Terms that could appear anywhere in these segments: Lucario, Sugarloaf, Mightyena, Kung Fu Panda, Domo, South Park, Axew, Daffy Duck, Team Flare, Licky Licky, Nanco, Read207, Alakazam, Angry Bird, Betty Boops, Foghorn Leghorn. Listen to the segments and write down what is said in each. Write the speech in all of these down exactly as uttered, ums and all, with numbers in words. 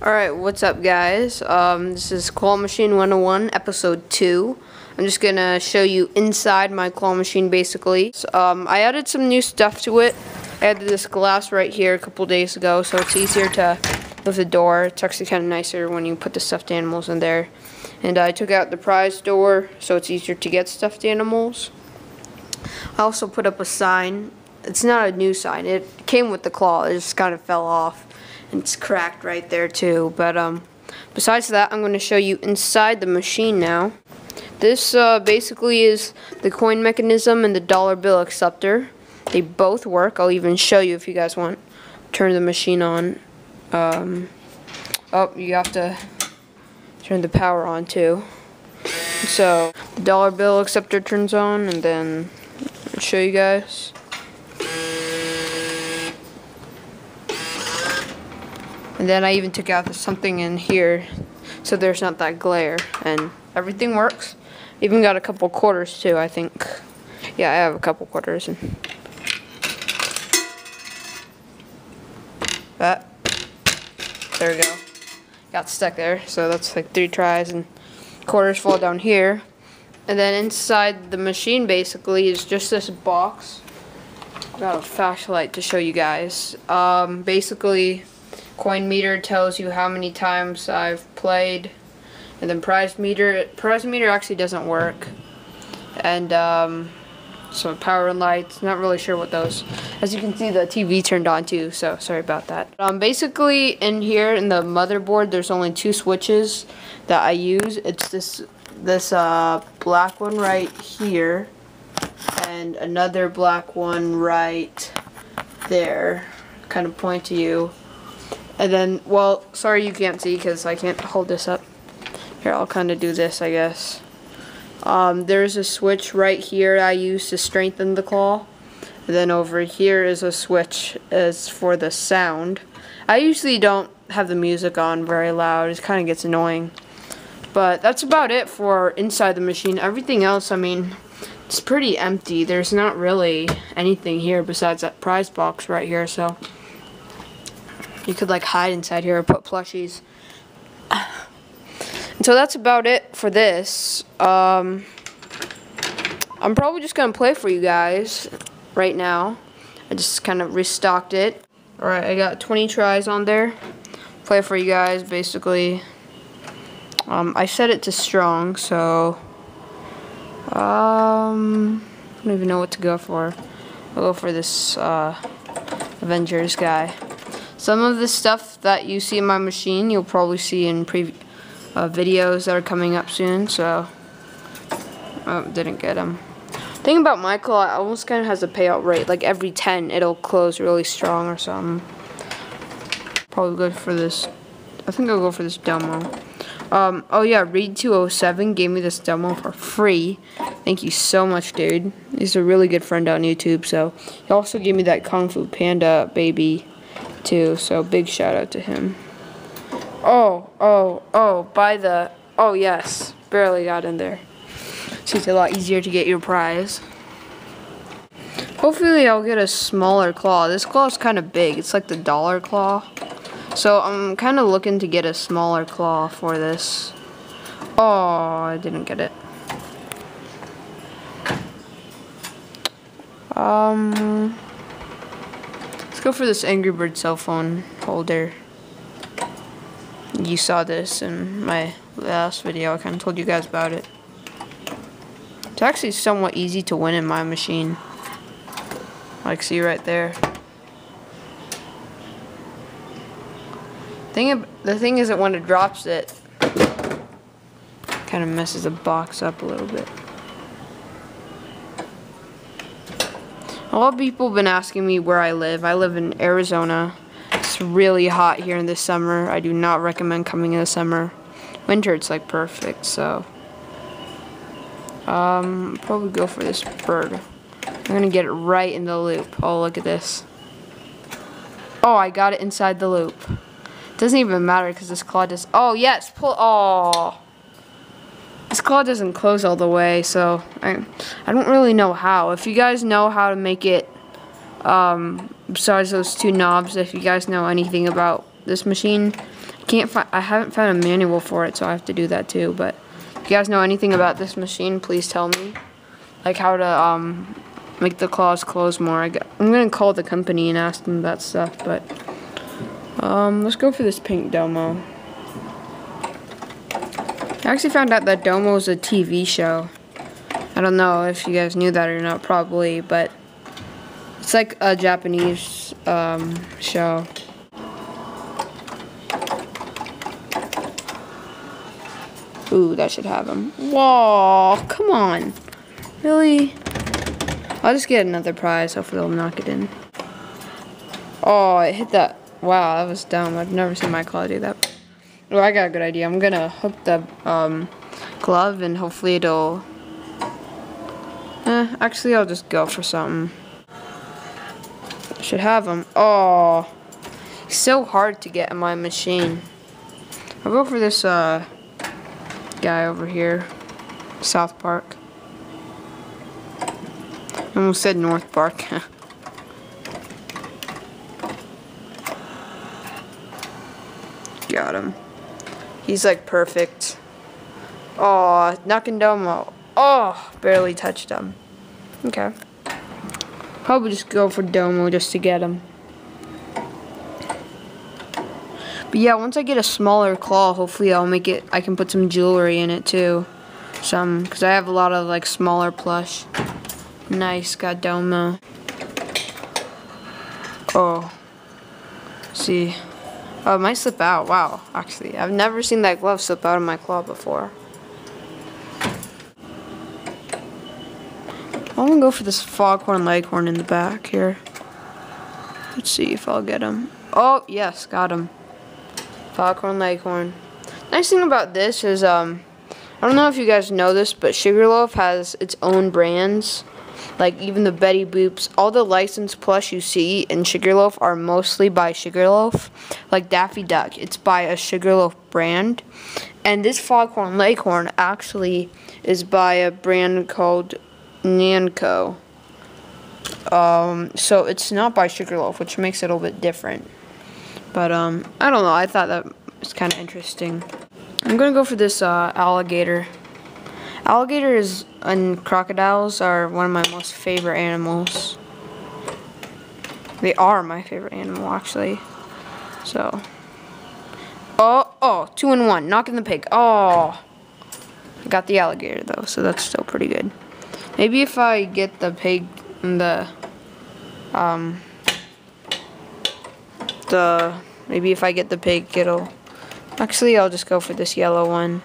Alright, what's up guys? Um, this is Claw Machine one oh one, episode two. I'm just gonna show you inside my claw machine, basically. So, um, I added some new stuff to it. I added this glass right here a couple days ago, so it's easier to lift the door. It's actually kind of nicer when you put the stuffed animals in there. And I took out the prize door, so it's easier to get stuffed animals. I also put up a sign. It's not a new sign. It came with the claw. It just kind of fell off. And it's cracked right there too, but um, besides that, I'm going to show you inside the machine now. This uh, basically is the coin mechanism and the dollar bill acceptor. They both work. I'll even show you if you guys want. Turn the machine on. Um, oh, you have to turn the power on too. So the dollar bill acceptor turns on, and then I'll show you guys. And then I even took out something in here so there's not that glare, and everything works. Even got a couple quarters too, I think. Yeah, I have a couple quarters. And that. There we go. Got stuck there, so that's like three tries, and quarters fall down here. And then inside the machine basically is just this box. Got a flashlight to show you guys. Um, basically, coin meter tells you how many times I've played, and then prize meter prize meter actually doesn't work, and um, so power and lights, not really sure what those. As you can see, the T V turned on too, so sorry about that. Um, basically in here in the motherboard there's only two switches that I use. It's this this uh, black one right here and another black one right there, kind of point to you. And then, well, sorry you can't see because I can't hold this up. Here, I'll kind of do this, I guess. Um, there's a switch right here I use to strengthen the claw. And then over here is a switch is for the sound. I usually don't have the music on very loud. It kind of gets annoying. But that's about it for inside the machine. Everything else, I mean, it's pretty empty. There's not really anything here besides that prize box right here, so you could like hide inside here or put plushies. And so that's about it for this. Um, I'm probably just gonna play for you guys right now. I just kind of restocked it. Alright, I got twenty tries on there. Play for you guys basically. Um, I set it to strong, so um, I don't even know what to go for. I'll go for this uh, Avengers guy. Some of the stuff that you see in my machine, you'll probably see in pre uh, videos that are coming up soon, so. Oh, didn't get him. The thing about my claw, it almost kind of has a payout rate. Like every ten, it'll close really strong or something. Probably good for this. I think I'll go for this Domo. Um, oh yeah, Read two oh seven gave me this Domo for free. Thank you so much, dude. He's a really good friend on YouTube, so. He also gave me that Kung Fu Panda baby too, so big shout out to him. Oh, oh, oh, by the, oh yes, barely got in there. So it's a lot easier to get your prize. Hopefully I'll get a smaller claw. This claw is kind of big, it's like the dollar claw. So I'm kind of looking to get a smaller claw for this. Oh, I didn't get it. Um... Let's go for this Angry Bird cell phone holder. You saw this in my last video. I kind of told you guys about it. It's actually somewhat easy to win in my machine. Like, see right there. Thing, the thing is that when it drops it, kind of messes the box up a little bit. A lot of people have been asking me where I live. I live in Arizona. It's really hot here in the summer. I do not recommend coming in the summer. Winter, it's like perfect, so. Um, probably go for this bird. I'm gonna get it right in the loop. Oh, look at this. Oh, I got it inside the loop. It doesn't even matter because this claw does. Oh, yes, pull. Oh. This claw doesn't close all the way, so I, I don't really know how. If you guys know how to make it, um, besides those two knobs, if you guys know anything about this machine, can't find, I haven't found a manual for it, so I have to do that too. But if you guys know anything about this machine, please tell me. Like how to um, make the claws close more. I got, I'm gonna call the company and ask them about stuff, but um, let's go for this pink Domo. I actually found out that Domo's a T V show. I don't know if you guys knew that or not, probably, but it's like a Japanese um, show. Ooh, that should have him. Whoa, come on. Really? I'll just get another prize. Hopefully they'll knock it in. Oh, it hit that. Wow, that was dumb. I've never seen my claw do that. Oh, I got a good idea. I'm going to hook the um, glove and hopefully it'll... Eh, actually, I'll just go for something. Should have him. Oh, it's so hard to get in my machine. I'll go for this uh, guy over here. South Park. Almost said North Park. Got him. He's like perfect. Oh, knocking Domo. Oh, barely touched him. Okay. Probably just go for Domo just to get him. But yeah, once I get a smaller claw, hopefully I'll make it, I can put some jewelry in it too. Some, because I have a lot of like smaller plush. Nice, got Domo. Oh. See. Oh, it might slip out. Wow, actually. I've never seen that glove slip out of my claw before. I'm gonna go for this Foghorn Leghorn in the back here. Let's see if I'll get him. Oh, yes, got him. Foghorn Leghorn. Nice thing about this is, um, I don't know if you guys know this, but Sugarloaf has its own brands. Like, even the Betty Boops. All the licensed plush you see in Sugarloaf are mostly by Sugarloaf. Like Daffy Duck, it's by a Sugarloaf brand. And this Foghorn Leghorn actually is by a brand called Nanco. Um, so it's not by Sugarloaf, which makes it a little bit different. But, um, I don't know, I thought that was kind of interesting. I'm gonna go for this, uh, alligator. Alligators and crocodiles are one of my most favorite animals. They are my favorite animal, actually. So. Oh, oh, two and one, knocking the pig. Oh, I got the alligator, though, so that's still pretty good. Maybe if I get the pig and the, um, the, maybe if I get the pig, it'll, actually I'll just go for this yellow one.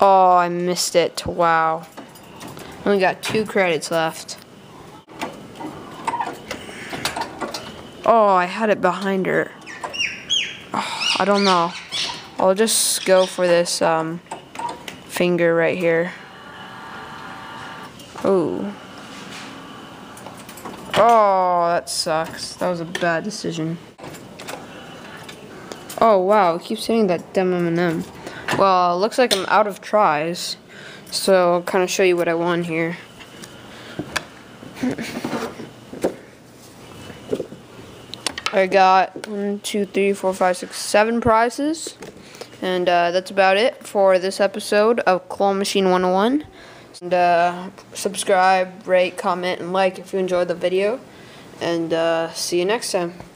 Oh, I missed it, wow. Only got two credits left. Oh, I had it behind her. Oh, I don't know. I'll just go for this, um, finger right here. Oh. Oh, that sucks. That was a bad decision. Oh, wow. I keep saying that dumb M and M. Well, looks like I'm out of tries. So, I'll kind of show you what I won here. I got one, two, three, four, five, six, seven prizes. And uh, that's about it for this episode of Claw Machine one oh one. And uh, subscribe, rate, comment, and like if you enjoyed the video. And uh, see you next time.